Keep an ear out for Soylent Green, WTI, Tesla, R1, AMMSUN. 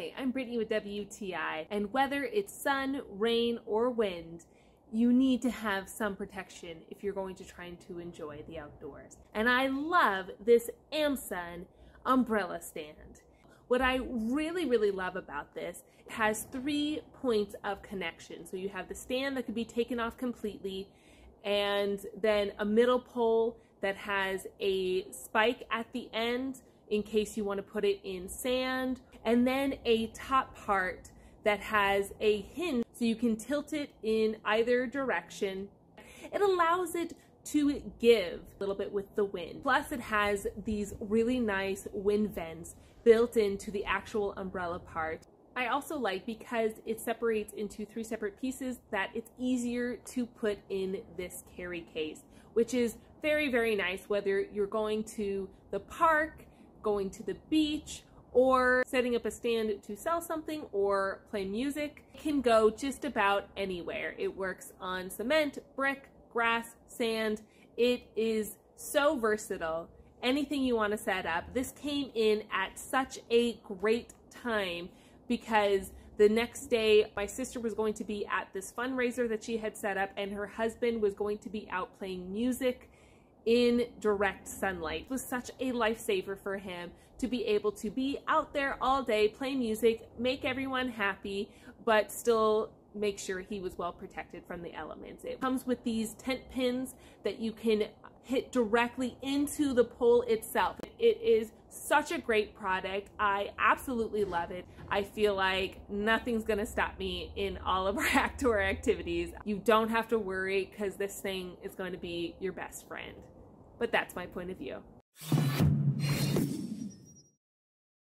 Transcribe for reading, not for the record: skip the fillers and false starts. Hi, I'm Brittany with WTI, and whether it's sun, rain, or wind, you need to have some protection if you're going to try to enjoy the outdoors. And I love this AMMSUN umbrella stand. What I really love about this, it has 3 points of connection. So you have the stand that can be taken off completely, and then a middle pole that has a spike at the end in case you want to put it in sand, and then a top part that has a hinge so you can tilt it in either direction. It allows it to give a little bit with the wind. Plus it has these really nice wind vents built into the actual umbrella part. I also like, because it separates into 3 separate pieces, that it's easier to put in this carry case, which is very nice whether you're going to the park, going to the beach, or setting up a stand to sell something or play music. It can go just about anywhere. It works on cement, brick, grass, sand. It is so versatile. Anything you want to set up. This came in at such a great time because the next day my sister was going to be at this fundraiser that she had set up, and her husband was going to be out playing music in direct sunlight. It was such a lifesaver for him to be able to be out there all day, play music, make everyone happy, but still make sure he was well protected from the elements. It comes with these tent pins that you can hit directly into the pole itself. It is such a great product. I absolutely love it. I feel like nothing's gonna stop me in all of our outdoor activities. You don't have to worry because this thing is going to be your best friend. But that's my point of view.